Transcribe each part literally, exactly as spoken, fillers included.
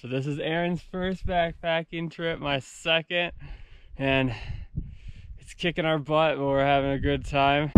So this is Erin's first backpacking trip, my second, and it's kicking our butt, but we're having a good time.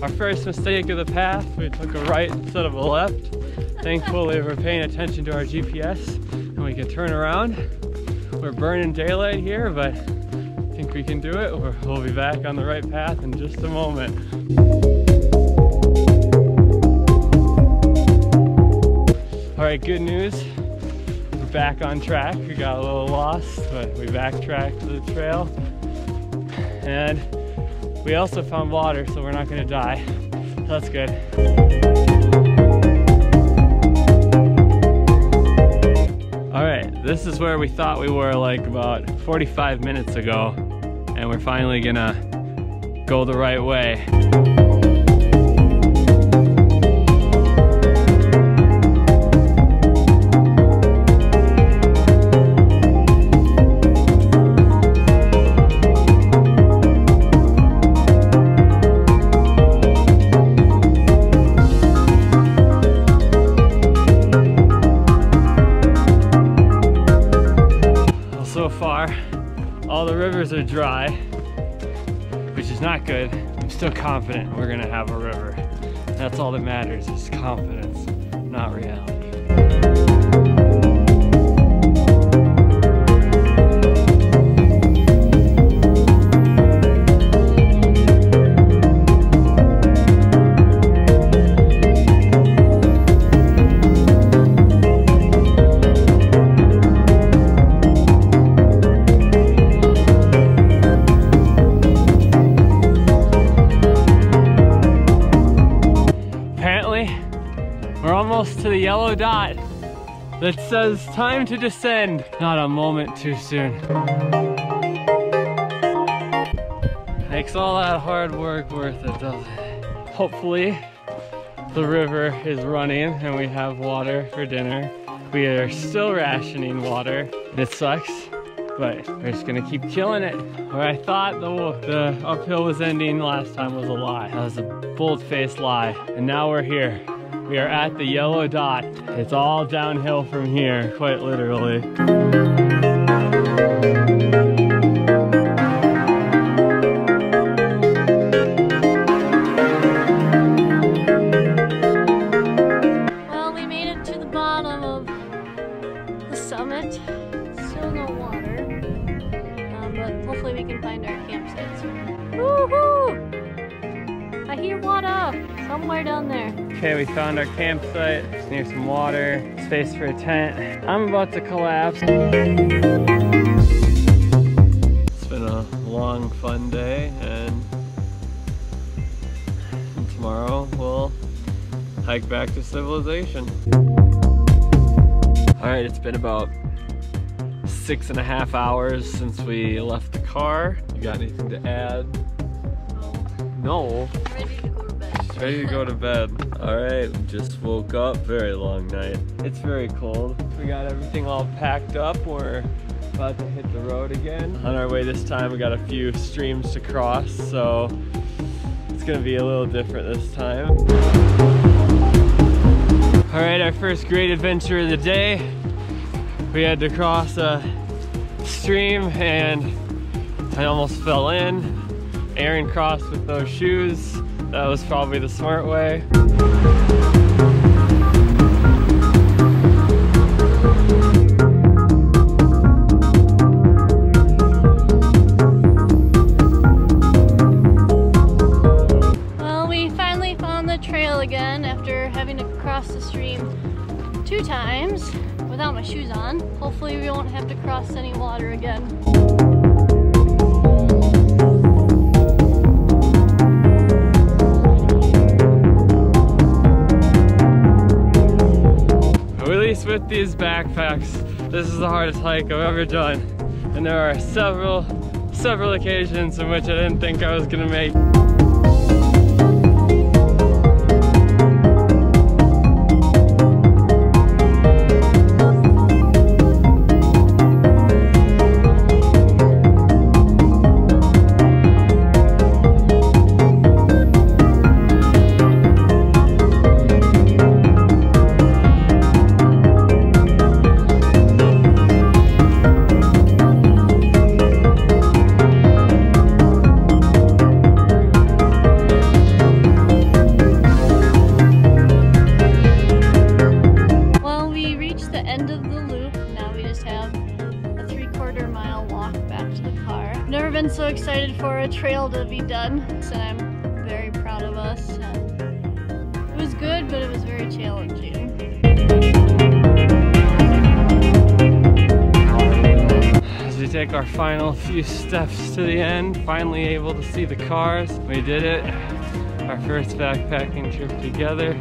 Our first mistake of the path, we took a right instead of a left. Thankfully, we're paying attention to our G P S and we can turn around. We're burning daylight here, but I think we can do it. We'll be back on the right path in just a moment. All right, good news. We're back on track. We got a little lost, but we backtracked to the trail. And we also found water, so we're not gonna die. That's good. All right, this is where we thought we were like about forty-five minutes ago, and we're finally gonna go the right way. All the rivers are dry, which is not good. I'm still confident we're gonna have a river. That's all that matters, is confidence, not reality. We're almost to the yellow dot that says time to descend. Not a moment too soon. Makes all that hard work worth it, doesn't it? Hopefully, the river is running and we have water for dinner. We are still rationing water. It sucks, but we're just gonna keep killing it. Where I thought the, the uphill was ending last time was a lie. That was a bold-faced lie, and now we're here. We are at the yellow dot. It's all downhill from here, quite literally. Well, we made it to the bottom of the summit. Still no water, um, but hopefully we can find our campsite soon. Woohoo! I hear water somewhere down there. Okay, we found our campsite. It's near some water, space for a tent. I'm about to collapse. It's been a long, fun day, and tomorrow we'll hike back to civilization. All right, it's been about six and a half hours since we left the car. You got anything to add? No. No. Ready to go to bed. All right, just woke up, very long night. It's very cold. We got everything all packed up. We're about to hit the road again. On our way this time, we got a few streams to cross, so it's gonna be a little different this time. All right, our first great adventure of the day. We had to cross a stream and I almost fell in. Erin crossed with those shoes. That was probably the smart way. Well, we finally found the trail again after having to cross the stream two times without my shoes on. Hopefully we won't have to cross any water again. With these backpacks, this is the hardest hike I've ever done, and there are several several occasions in which I didn't think I was gonna make. been so excited for a trail to be done, so I'm very proud of us. It was good, but it was very challenging. As we take our final few steps to the end, finally able to see the cars, we did it. Our first backpacking trip together.